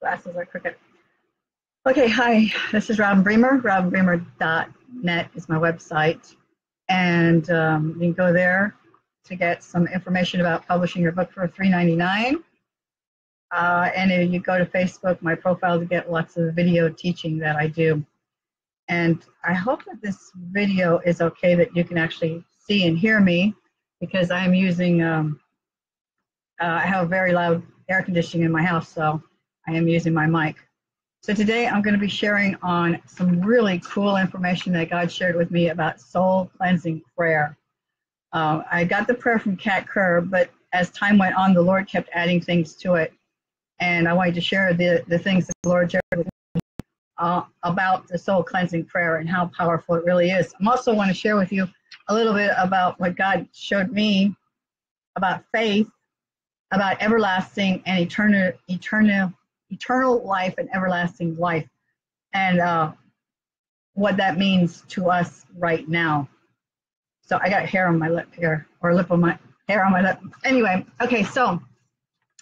Glasses are crooked. Okay, hi, this is Robin Bremer. RobinBremer.net is my website. And you can go there to get some information about publishing your book for $3.99. And if you go to Facebook, my profile, to get lots of video teaching that I do. And I hope that this video is okay, that you can actually see and hear me, because I'm using, I have very loud air conditioning in my house, so I am using my mic. So today I'm going to be sharing on some really cool information that God shared with me about soul cleansing prayer. I got the prayer from Kat Kerr, but as time went on, the Lord kept adding things to it. And I wanted to share the things that the Lord shared with me about the soul cleansing prayer and how powerful it really is. I also want to share with you a little bit about what God showed me about faith, about everlasting and eternal life and everlasting life, and what that means to us right now. So I got hair on my lip here, or lip on my hair on my lip. Anyway, okay, so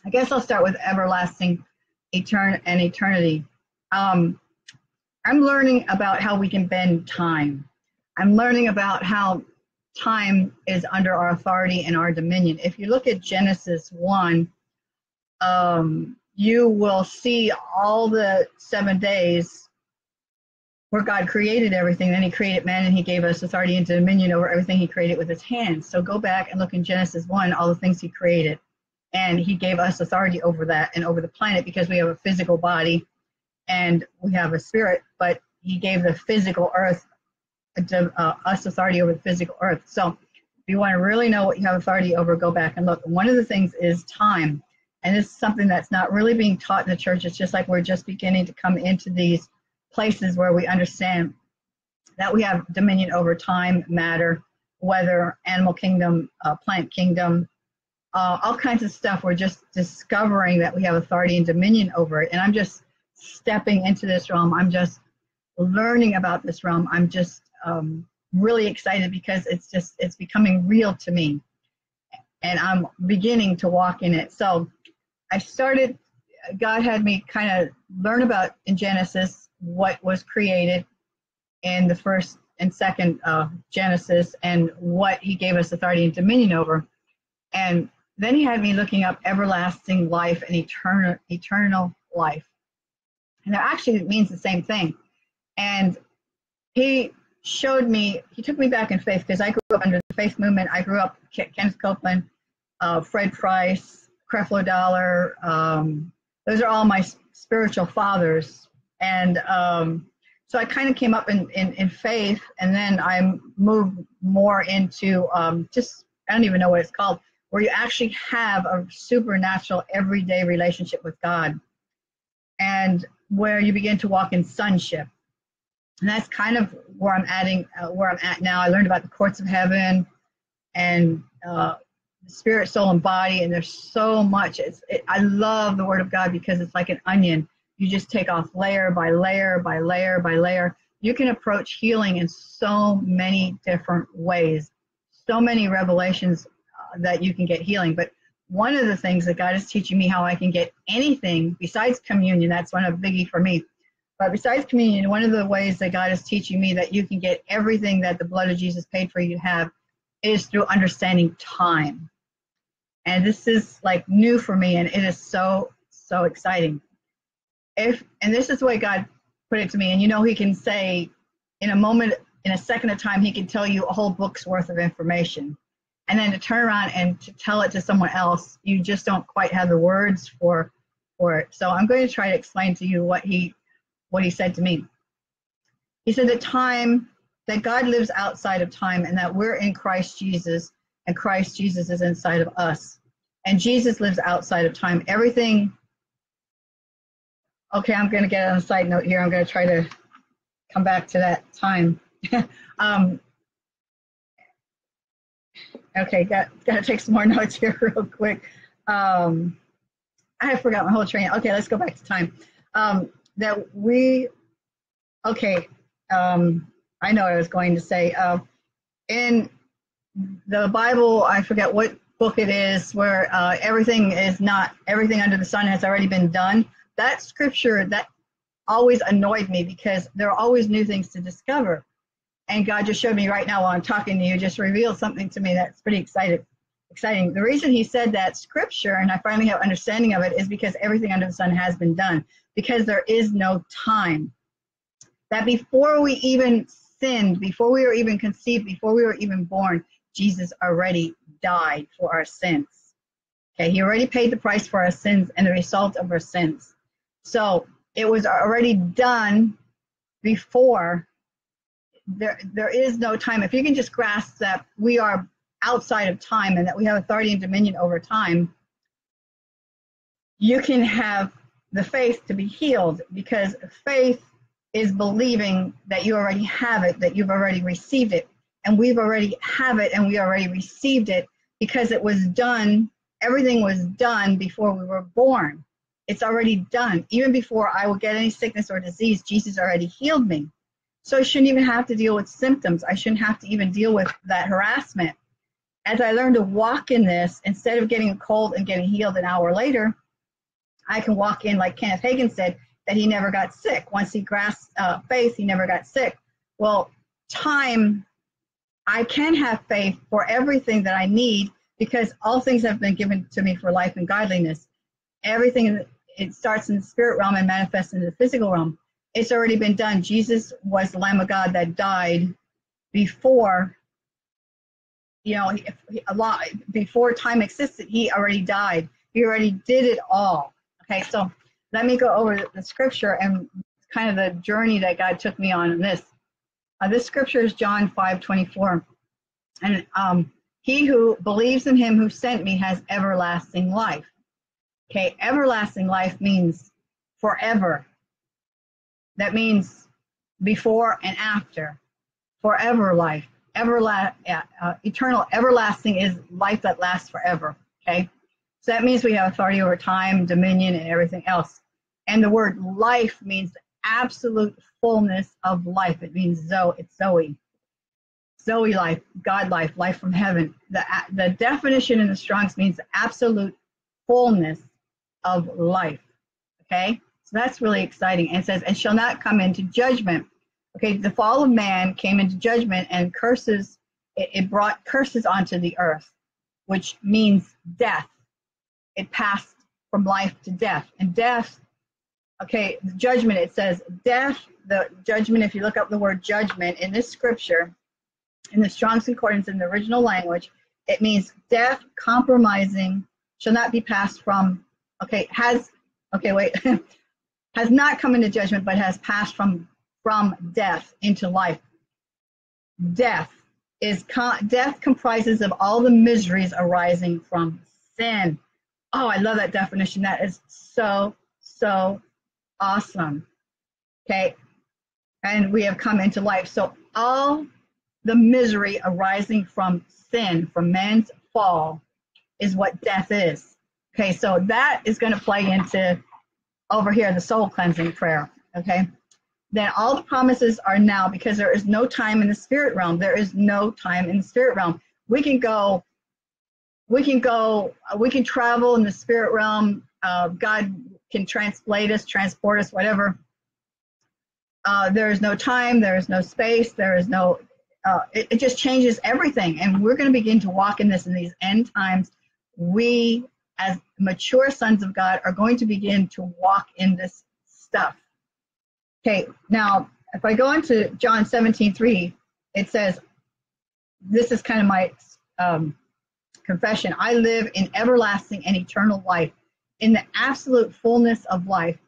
I guess I'll start with everlasting, eternity. I'm learning about how we can bend time. I'm learning about how time is under our authority and our dominion. If you look at Genesis 1, you will see all the 7 days where God created everything. Then he created man, and he gave us authority and dominion over everything he created with his hands. So go back and look in Genesis 1, all the things he created. And he gave us authority over that and over the planet, because we have a physical body and we have a spirit, but he gave the physical earth to us authority over the physical earth. So if you want to really know what you have authority over, go back and look. One of the things is time. And it's something that's not really being taught in the church. It's just like we're just beginning to come into these places where we understand that we have dominion over time, matter, weather, animal kingdom, plant kingdom, all kinds of stuff. We're just discovering that we have authority and dominion over it. And I'm just stepping into this realm. I'm just learning about this realm. I'm just really excited, because it's becoming real to me. And I'm beginning to walk in it. So I started, God had me kind of learn about in Genesis what was created in the first and second Genesis, and what he gave us authority and dominion over. And then he had me looking up everlasting life and eternal life. And that actually means the same thing. And he showed me, he took me back in faith, because I grew up under the faith movement. I grew up Kenneth Copeland, Fred Price, Creflo Dollar. Those are all my spiritual fathers. And so I kind of came up in faith, and then I moved more into just, I don't even know what it's called, where you actually have a supernatural everyday relationship with God, and where you begin to walk in sonship. And that's kind of where I'm at now. I learned about the courts of heaven and spirit, soul, and body. And there's so much. I love the Word of God, because it's like an onion. You just take off layer by layer by layer by layer. You can approach healing in so many different ways, so many revelations that you can get healing. But one of the things that God is teaching me how I can get anything besides communion, that's one of the biggie for me. But besides communion, one of the ways that God is teaching me that you can get everything that the blood of Jesus paid for you to have is through understanding time. And this is like new for me, and it is so, so exciting. And this is the way God put it to me. And you know, he can say in a moment, in a second of time, he can tell you a whole book's worth of information. And then to turn around and to tell it to someone else, you just don't quite have the words for it. So I'm going to try to explain to you what he said to me. He said that time, that God lives outside of time, and that we're in Christ Jesus, and Christ Jesus is inside of us. And Jesus lives outside of time. Everything, okay, I'm gonna get on a side note here. I'm gonna try to come back to that time. Okay, gotta take some more notes here real quick. I forgot my whole train. Okay, let's go back to time. I know what I was going to say. In the Bible, I forget what book it is, where everything under the sun has already been done. That scripture, that always annoyed me, because there are always new things to discover. And God just showed me right now while I'm talking to you, just revealed something to me that's pretty exciting. The reason he said that scripture, and I finally have understanding of it, is because everything under the sun has been done, because there is no time. That before we even sinned, before we were even conceived, before we were even born, Jesus already died for our sins. Okay, he already paid the price for our sins and the result of our sins. So it was already done before. There is no time. If you can just grasp that we are outside of time and that we have authority and dominion over time, you can have the faith to be healed, because faith is believing that you already have it, that you've already received it. And we've already have it and we already received it, because it was done. Everything was done before we were born. It's already done. Even before I would get any sickness or disease, Jesus already healed me. So I shouldn't even have to deal with symptoms. I shouldn't have to even deal with that harassment. As I learned to walk in this, instead of getting a cold and getting healed an hour later, I can walk in, like Kenneth Hagin said, that he never got sick. Once he grasped faith, he never got sick. Well, time, I can have faith for everything that I need, because all things have been given to me for life and godliness. Everything, it starts in the spirit realm and manifests into the physical realm. It's already been done. Jesus was the Lamb of God that died before, you know, before time existed. He already died. He already did it all. Okay, so let me go over the scripture and kind of the journey that God took me on in this. This scripture is John 5:24, and he who believes in him who sent me has everlasting life. Okay, everlasting life means forever. That means before and after, forever life, eternal, everlasting is life that lasts forever, okay? So that means we have authority over time, dominion, and everything else. And the word life means absolute fullness of life. It means Zoe, it's Zoe. Zoe life, God life from heaven. The definition in the Strong's means absolute fullness of life, okay? So that's really exciting. And it says, and shall not come into judgment. Okay, the fall of man came into judgment, and curses, it brought curses onto the earth, which means death. It passed from life to death. And death, okay, the judgment, it says death, the judgment, if you look up the word judgment in this scripture, in the Strong's Concordance in the original language, it means death, compromising, shall not be passed from, okay, has, okay, wait. Has not come into judgment, but has passed from death into life. Death is death comprises of all the miseries arising from sin. Oh, I love that definition. That is so, so awesome. Okay, and we have come into life. So all the misery arising from sin, from man's fall, is what death is. Okay, so that is going to play into over here, the soul cleansing prayer, okay? Then all the promises are now, because there is no time in the spirit realm. There is no time in the spirit realm. We can travel in the spirit realm. God can translate us, transport us, whatever. There is no time, there is no space, there is no, it just changes everything. And we're gonna begin to walk in this in these end times. We, as mature sons of God, are going to begin to walk in this stuff. Okay, now, if I go into John 17:3, it says, this is kind of my confession. I live in everlasting and eternal life, in the absolute fullness of life.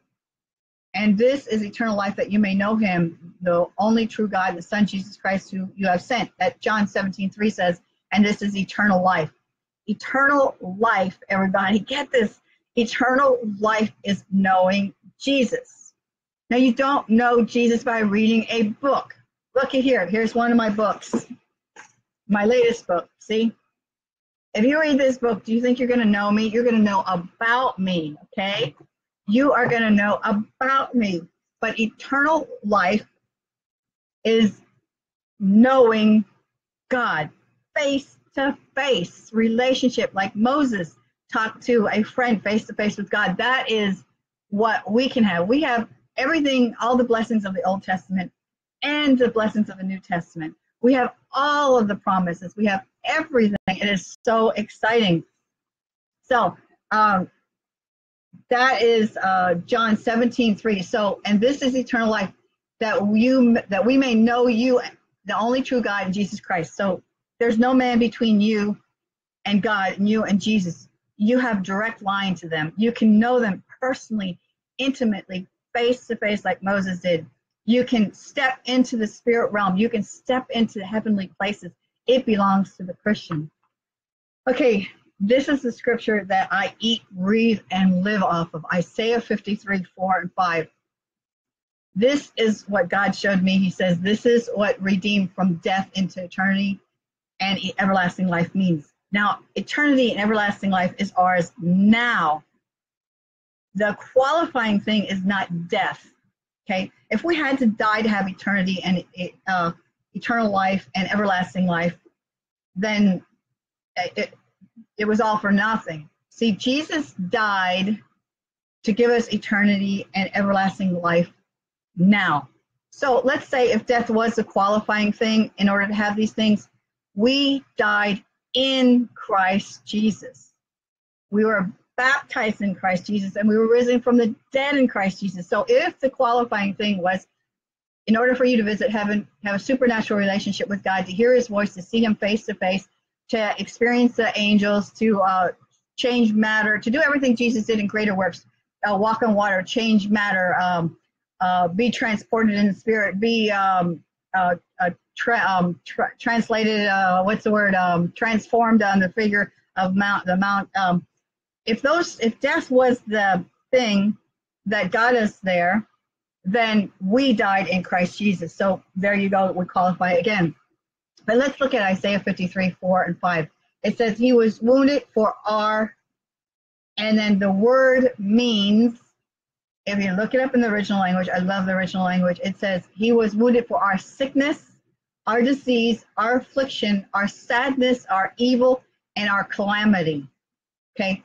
And this is eternal life, that you may know him, the only true God, the Son, Jesus Christ, who you have sent. That John 17:3 says, and this is eternal life. Eternal life, everybody, get this. Eternal life is knowing Jesus. Now, you don't know Jesus by reading a book. Looky here. Here's one of my books, my latest book. See? If you read this book, do you think you're going to know me? You're going to know about me, okay? You are going to know about me. But eternal life is knowing God face to face relationship, like Moses talked to a friend face to face with God. That is what we can have. We have everything, all the blessings of the Old Testament and the blessings of the New Testament. We have all of the promises. We have everything. It is so exciting. So that is John 17:3. So, and this is eternal life, that we may know you, the only true God, and Jesus Christ. So there's no man between you and God, and you and Jesus. You have direct line to them. You can know them personally, intimately, face to face, like Moses did. You can step into the spirit realm. You can step into the heavenly places. It belongs to the Christian. Okay, this is the scripture that I eat, breathe, and live off of. Isaiah 53:4 and 5. This is what God showed me. He says, this is what redeemed from death into eternity and everlasting life means. Now, eternity and everlasting life is ours now. The qualifying thing is not death. Okay, if we had to die to have eternity and eternal life and everlasting life, then it was all for nothing. See, Jesus died to give us eternity and everlasting life now. So let's say if death was the qualifying thing in order to have these things, we died in Christ Jesus. We were baptized in Christ Jesus, and we were risen from the dead in Christ Jesus. So if the qualifying thing was, in order for you to visit heaven, have a supernatural relationship with God, to hear his voice, to see him face to face, to experience the angels, to change matter, to do everything Jesus did in greater works, walk on water, change matter, be transported in the spirit, be translated, transformed on the figure of the mount. If death was the thing that got us there, then we died in Christ Jesus. So there you go, we qualify again. But let's look at Isaiah 53:4 and 5. It says, he was wounded for our, and then the word means, if you look it up in the original language, I love the original language, it says, he was wounded for our sickness, our disease, our affliction, our sadness, our evil, and our calamity. Okay.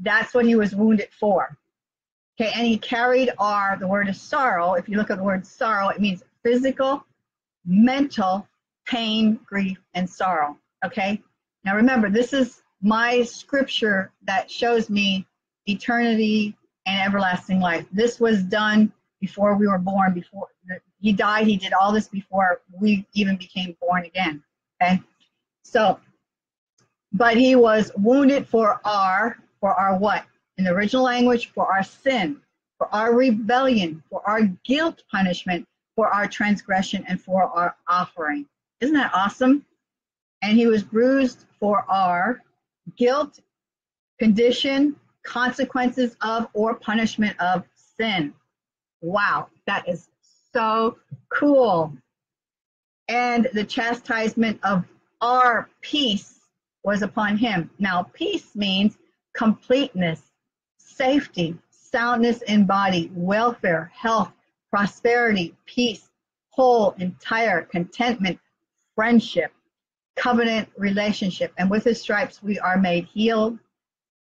That's what he was wounded for. Okay, and he carried our, the word is sorrow. If you look at the word sorrow, it means physical, mental, pain, grief, and sorrow. Okay, now remember, this is my scripture that shows me eternity and everlasting life. This was done before we were born, before he died. He did all this before we even became born again. Okay, so, but he was wounded for our, what? In the original language, for our sin, for our rebellion, for our guilt punishment, for our transgression, and for our offering. Isn't that awesome? And he was bruised for our guilt, condition, consequences of, or punishment of sin. Wow, that is so cool. And the chastisement of our peace was upon him. Now, peace means completeness, safety, soundness in body, welfare, health, prosperity, peace, whole, entire, contentment, friendship, covenant relationship. And with his stripes, we are made healed,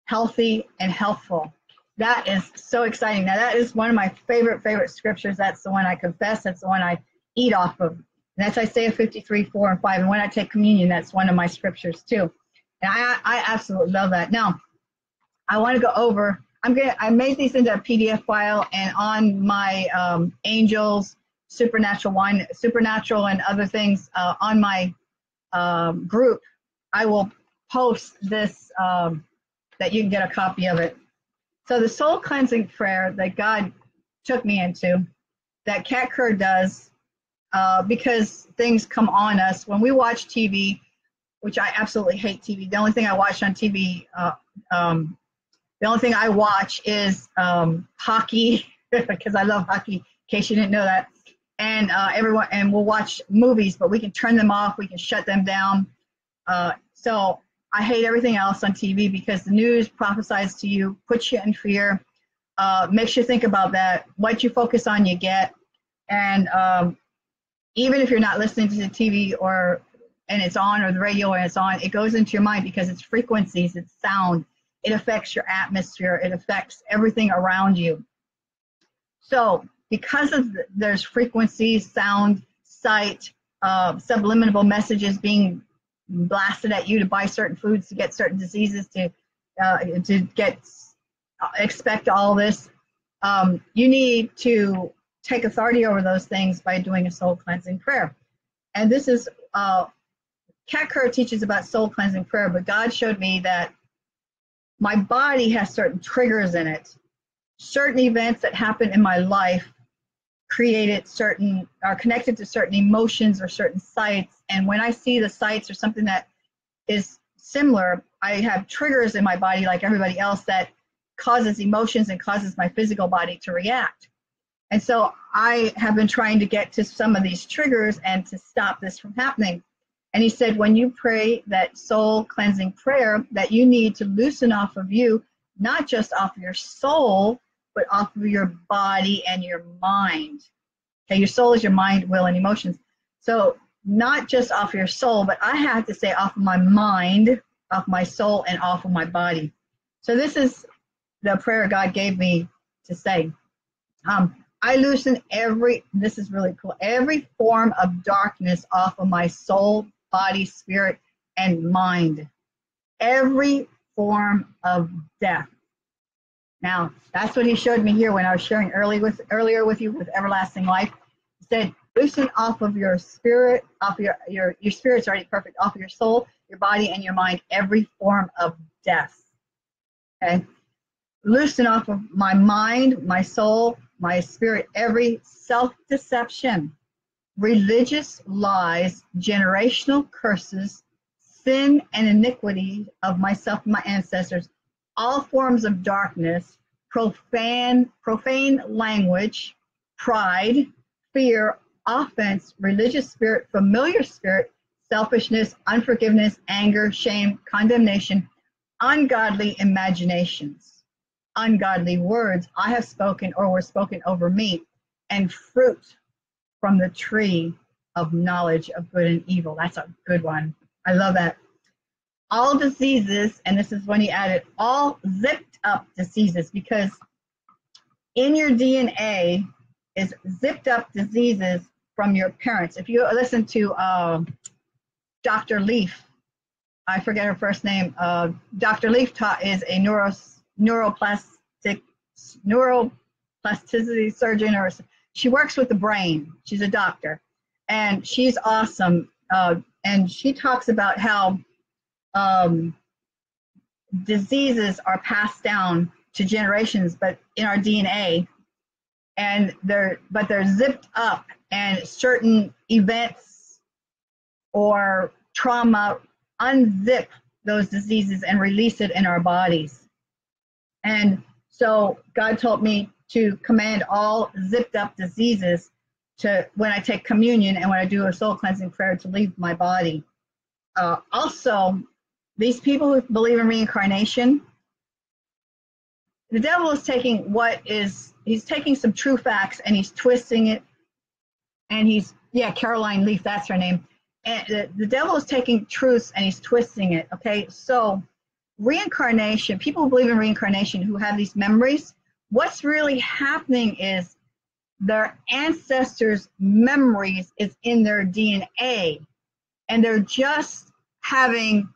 healthy, and healthful. That is so exciting. Now, that is one of my favorite scriptures. That's the one I confess. That's the one I eat off of. And that's Isaiah 53:4 and 5. And when I take communion, that's one of my scriptures too. And I absolutely love that. Now, I want to go over, I made these into a PDF file, and on my angels, supernatural and other things on my group, I will post this, that you can get a copy of it. So the soul cleansing prayer that God took me into, that Kat Kerr does, because things come on us. When we watch TV, which I absolutely hate TV, the only thing I watch on TV, the only thing I watch is hockey, because I love hockey, in case you didn't know that. And we'll watch movies, but we can turn them off, we can shut them down. So I hate everything else on TV, because the news prophesies to you, puts you in fear, makes you think about that. What you focus on, you get. And even if you're not listening to the TV or and it's on, or the radio and it's on, it goes into your mind because it's frequencies, it's sound, it affects your atmosphere, it affects everything around you. So because of there's frequencies, sound, sight, subliminal messages being blasted at you to buy certain foods, to get certain diseases, to get, expect all this, you need to take authority over those things by doing a soul cleansing prayer. And this is, Kat Kerr teaches about soul cleansing prayer, but God showed me that my body has certain triggers in it. Certain events that happen in my life created certain, are connected to certain emotions or certain sites. And when I see the sites or something that is similar, I have triggers in my body like everybody else that causes emotions and causes my physical body to react. And so I have been trying to get to some of these triggers and to stop this from happening. And he said, when you pray that soul cleansing prayer, that you need to loosen off of you, not just off of your soul, but off of your body and your mind. Okay, your soul is your mind, will, and emotions. So not just off your soul, but I have to say off of my mind, off my soul, and off of my body. So this is the prayer God gave me to say. I loosen every, this is really cool, every form of darkness off of my soul, body, spirit, and mind. Every form of death. Now, that's what he showed me here when I was sharing earlier with you with Everlasting Life. He said, loosen off of your spirit, off of your spirit's already perfect, off of your soul, your body, and your mind, every form of death. Okay? Loosen off of my mind, my soul, my spirit, every self-deception, religious lies, generational curses, sin and iniquity of myself and my ancestors, all forms of darkness, profane language, pride, fear, offense, religious spirit, familiar spirit, selfishness, unforgiveness, anger, shame, condemnation, ungodly imaginations. Ungodly words I have spoken or were spoken over me, and fruit from the tree of knowledge of good and evil. That's a good one. I love that. All diseases, and this is when he added, all zipped up diseases, because in your DNA is zipped up diseases from your parents. If you listen to Dr. Leaf, I forget her first name, Dr. Leaf is a neuroplasticity surgeon, or she works with the brain. She's a doctor, and she's awesome. And she talks about how diseases are passed down to generations, but in our DNA, and they're zipped up, and certain events or trauma unzip those diseases and release it in our bodies. And so God told me to command all zipped up diseases to, when I take communion and when I do a soul cleansing prayer, to leave my body. Also, these people who believe in reincarnation, the devil is taking he's taking some true facts and he's twisting it. And Caroline Leaf, that's her name. And the devil is taking truths and he's twisting it, okay? So reincarnation, people who believe in reincarnation, who have these memories, what's really happening is their ancestors' memories is in their DNA, and they're just having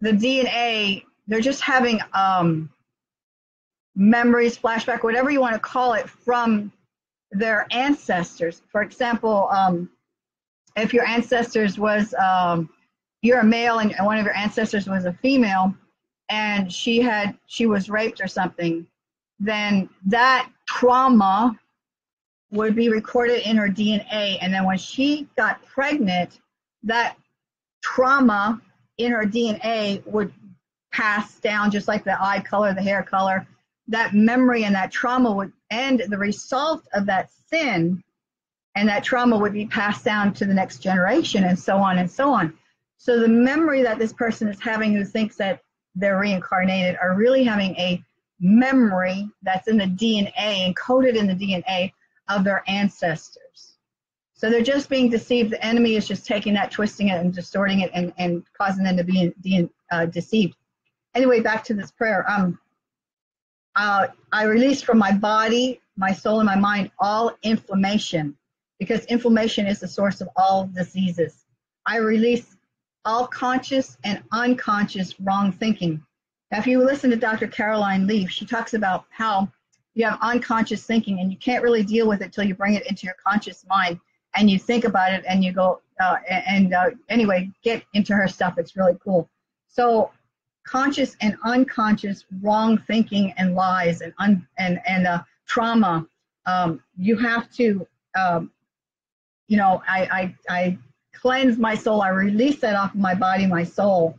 the DNA, they're just having memories, flashback, whatever you want to call it, from their ancestors. For example, if your ancestors was, you're a male and one of your ancestors was a female, and she was raped or something, then that trauma would be recorded in her DNA. And then when she got pregnant, that trauma in her DNA would pass down, just like the eye color, the hair color. That memory and that trauma would, and the result of that sin and that trauma would be passed down to the next generation, and so on and so on. So the memory that this person is having who thinks that they're reincarnated are really having a memory that's in the DNA, encoded in the DNA of their ancestors. So they're just being deceived. The enemy is just taking that, twisting it and distorting it, and causing them to be deceived. Anyway, back to this prayer. I release from my body, my soul, and my mind all inflammation, because inflammation is the source of all diseases. I release all conscious and unconscious wrong thinking. Now, if you listen to Dr. Caroline Leaf, she talks about how you have unconscious thinking and you can't really deal with it till you bring it into your conscious mind and you think about it and you go, anyway, get into her stuff. It's really cool. So conscious and unconscious wrong thinking and lies and trauma. You have to, you know, I cleanse my soul. I release that off of my body, my soul.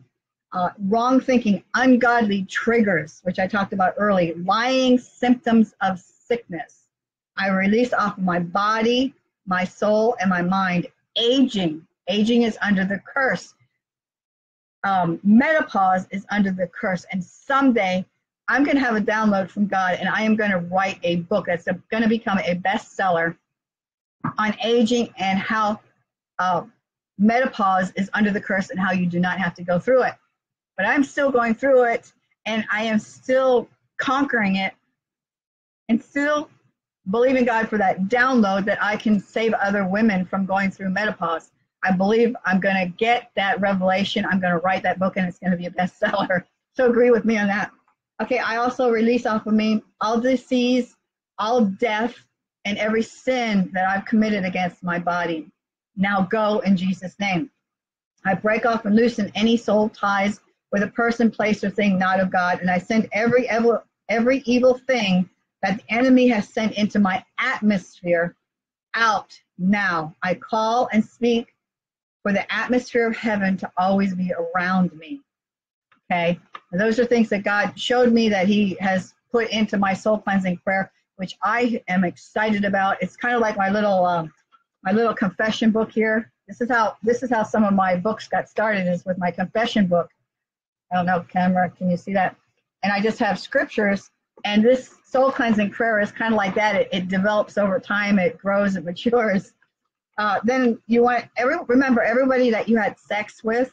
Wrong thinking, ungodly triggers, which I talked about early, lying symptoms of sickness. I release off of my body, my soul, and my mind. Aging. Aging is under the curse. Menopause is under the curse. And someday I'm going to have a download from God, and I am going to write a book that's going to become a bestseller on aging and how menopause is under the curse and how you do not have to go through it. But I'm still going through it, and I am still conquering it, and still believe in God for that download that I can save other women from going through menopause. I believe I'm going to get that revelation. I'm going to write that book, and it's going to be a bestseller. So agree with me on that. Okay, I also release off of me all disease, all death, and every sin that I've committed against my body. Now go in Jesus' name. I break off and loosen any soul ties with a person, place, or thing not of God, and I send every evil thing that the enemy has sent into my atmosphere out now. I call and speak for the atmosphere of heaven to always be around me. Okay, and those are things that God showed me that He has put into my soul cleansing prayer, which I am excited about. It's kind of like my little confession book here. This is how some of my books got started, is with my confession book. I don't know, camera, can you see that? And I just have scriptures, and this soul cleansing prayer is kind of like that. It develops over time, it grows, it matures. Then you want, remember everybody that you had sex with,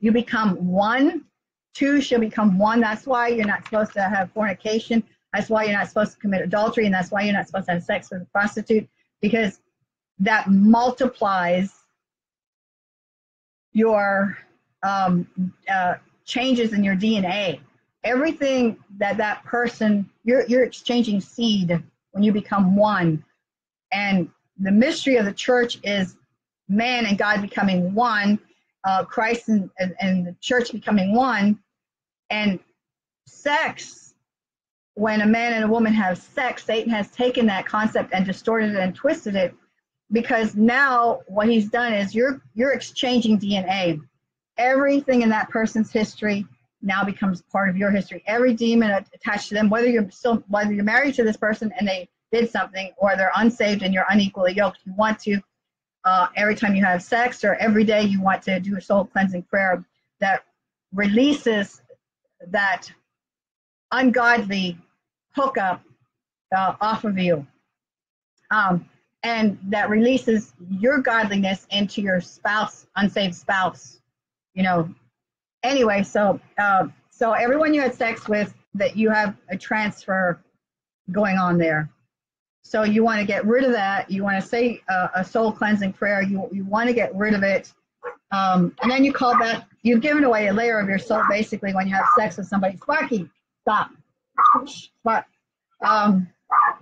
you become one. Two shall become one. That's why you're not supposed to have fornication. That's why you're not supposed to commit adultery, and that's why you're not supposed to have sex with a prostitute, because that multiplies your changes in your DNA. Everything that person, you're exchanging seed when you become one. And the mystery of the church is man and God becoming one, Christ and the church becoming one. And sex, when a man and a woman have sex, Satan has taken that concept and distorted it and twisted it. Because now what he's done is you're exchanging DNA. Everything in that person's history now becomes part of your history. Every demon attached to them, whether you're married to this person and they did something, or they're unsaved and you're unequally yoked, you want to every time you have sex or every day you want to do a soul cleansing prayer that releases that ungodly hookup off of you. And that releases your godliness into your spouse, unsaved spouse, you know. Anyway, so everyone you had sex with, that you have a transfer going on there. So you want to get rid of that. You want to say a soul cleansing prayer. You want to get rid of it. And then you call that, you've given away a layer of your soul, basically, when you have sex with somebody. Sparky, stop. But,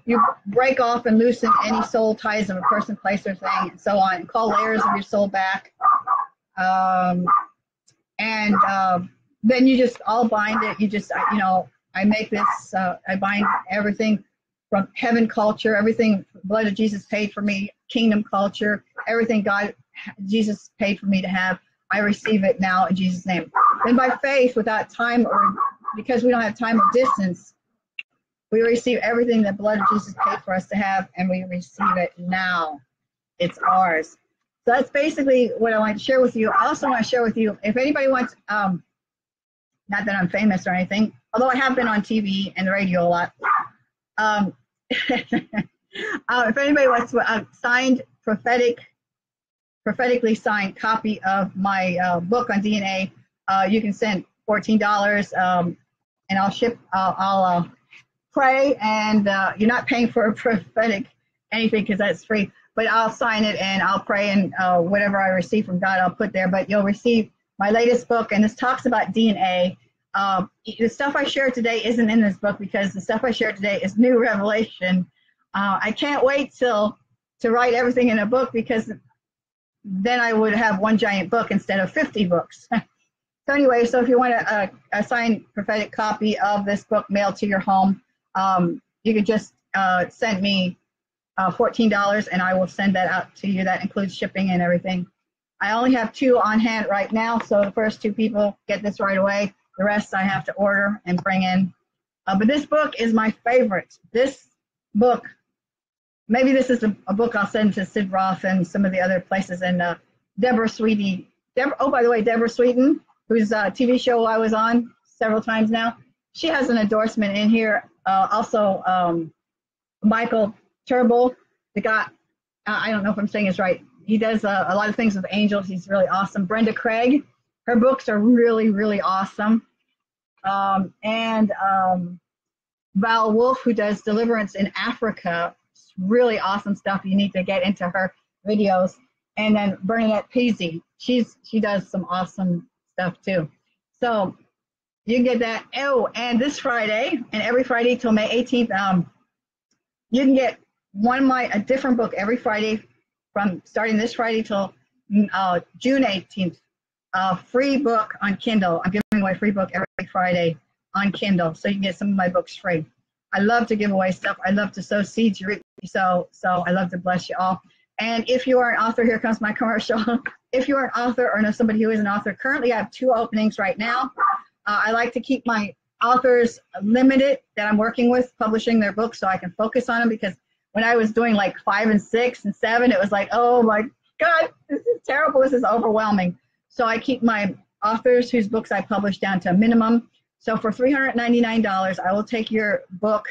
you break off and loosen any soul ties of a person, place, or thing, and so on. Call layers of your soul back. Then you just all bind it. You just, you know, I make this, I bind everything from heaven culture, everything blood of Jesus paid for me, kingdom culture, everything Jesus paid for me to have. I receive it now in Jesus' name. And by faith, without time, or because we don't have time or distance, we receive everything that blood of Jesus paid for us to have, and we receive it now. It's ours. So that's basically what I want to share with you. I also want to share with you, if anybody wants, not that I'm famous or anything, although I have been on TV and the radio a lot. If anybody wants a signed prophetically signed copy of my book on DNA, you can send $14, and I'll ship. I'll pray, and you're not paying for a prophetic anything because that's free. But I'll sign it and I'll pray, and whatever I receive from God, I'll put there. But you'll receive my latest book, and this talks about DNA. The stuff I shared today isn't in this book because the stuff I shared today is new revelation. I can't wait to write everything in a book because then I would have one giant book instead of 50 books. So anyway, so if you want to a signed prophetic copy of this book mailed to your home, you can just send me $14 and I will send that out to you. That includes shipping and everything. I only have 2 on hand right now, so the first 2 people get this right away. The rest I have to order and bring in. But this book is my favorite. This book, maybe this is a book I'll send to Sid Roth and some of the other places. And Deborah Sweeten, oh, by the way, Deborah Sweeten, whose TV show I was on several times now, she has an endorsement in here. Also, Michael Turbo, the guy, I don't know if I'm saying this right. He does a lot of things with angels. He's really awesome. Brenda Craig, her books are really, really awesome. And Val Wolf, who does Deliverance in Africa, it's really awesome stuff. You need to get into her videos. And then Bernadette Peasy, she does some awesome stuff too. So you can get that. Oh, and this Friday and every Friday till May 18th, you can get a different book every Friday from starting this Friday till June 18th. A free book on Kindle. I'm giving away a free book every Friday on Kindle, so you can get some of my books free. I love to give away stuff. I love to sow seeds. You reap, so I love to bless you all. And if you are an author, here comes my commercial. If you are an author or know somebody who is an author, currently I have 2 openings right now. I like to keep my authors limited that I'm working with, publishing their books, so I can focus on them, because when I was doing like 5 and 6 and 7, it was like, oh my God, this is terrible. This is overwhelming. So I keep my authors whose books I publish down to a minimum. So for $399, I will take your book.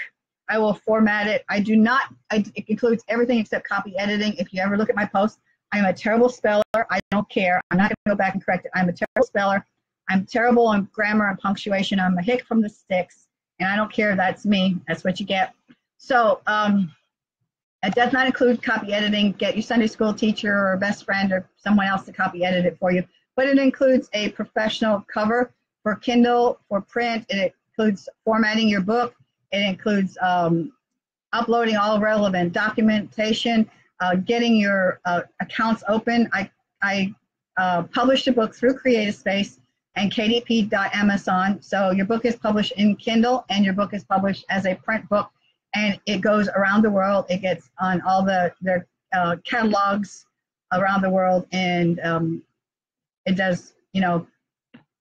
I will format it. It includes everything except copy editing. If you ever look at my posts, I'm a terrible speller. I don't care. I'm not going to go back and correct it. I'm a terrible speller. I'm terrible on grammar and punctuation. I'm a hick from the sticks, and I don't care. That's me. That's what you get. So it does not include copy editing. Get your Sunday school teacher or best friend or someone else to copy edit it for you. But it includes a professional cover for Kindle, for print. It includes formatting your book. It includes uploading all relevant documentation, getting your accounts open. I published a book through Creative Space and KDP.Amazon. So your book is published in Kindle and your book is published as a print book, and it goes around the world. It gets on all their catalogs around the world, and it does, you know,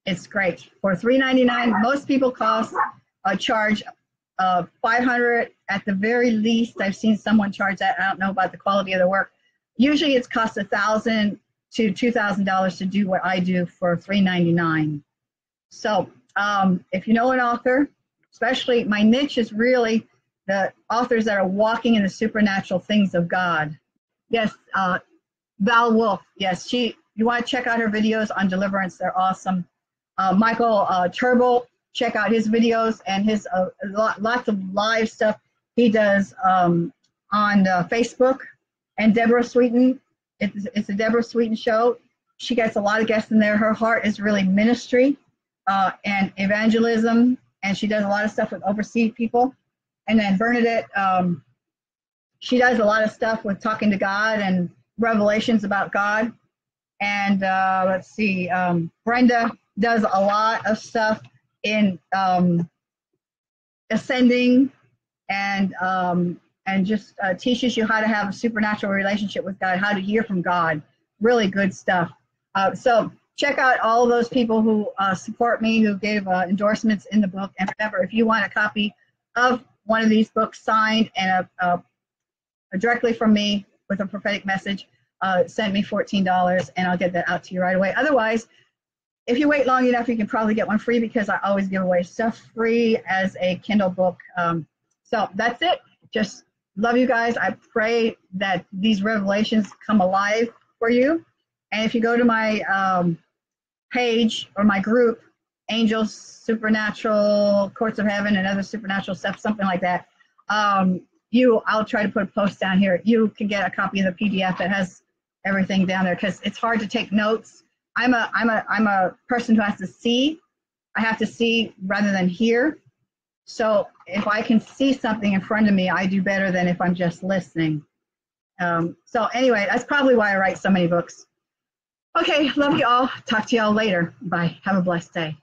it's great. For $3.99, most people charge $500 at the very least. I've seen someone charge that. I don't know about the quality of the work. Usually it's cost $1,000 to $2,000 to do what I do for $3.99. So if you know an author, especially my niche is really the authors that are walking in the supernatural things of God. Yes, Val Wolf. Yes, you want to check out her videos on deliverance. They're awesome. Michael Turbo, check out his videos and his lots of live stuff he does on Facebook. And Deborah Sweeten, it's a Deborah Sweeten show. She gets a lot of guests in there. Her heart is really ministry and evangelism, and she does a lot of stuff with overseas people. And then Bernadette, she does a lot of stuff with talking to God and revelations about God. And let's see, Brenda does a lot of stuff in ascending and just teaches you how to have a supernatural relationship with God, how to hear from God. Really good stuff. So check out all those people who support me, who gave endorsements in the book. And remember, if you want a copy of one of these books signed and directly from me with a prophetic message, send me $14 and I'll get that out to you right away. Otherwise, if you wait long enough, you can probably get one free, because I always give away stuff free as a Kindle book. So that's it. Just Love you guys. I pray that these revelations come alive for you. And if you go to my page or my group, Angels, Supernatural, Courts of Heaven, and Other Supernatural Stuff, something like that, I'll try to put a post down here. You can get a copy of the PDF that has everything down there, because it's hard to take notes. I'm a person who has to see. I have to see rather than hear. So if I can see something in front of me, I do better than if I'm just listening. So anyway, that's probably why I write so many books. Okay, love you all. Talk to you all later. Bye. Have a blessed day.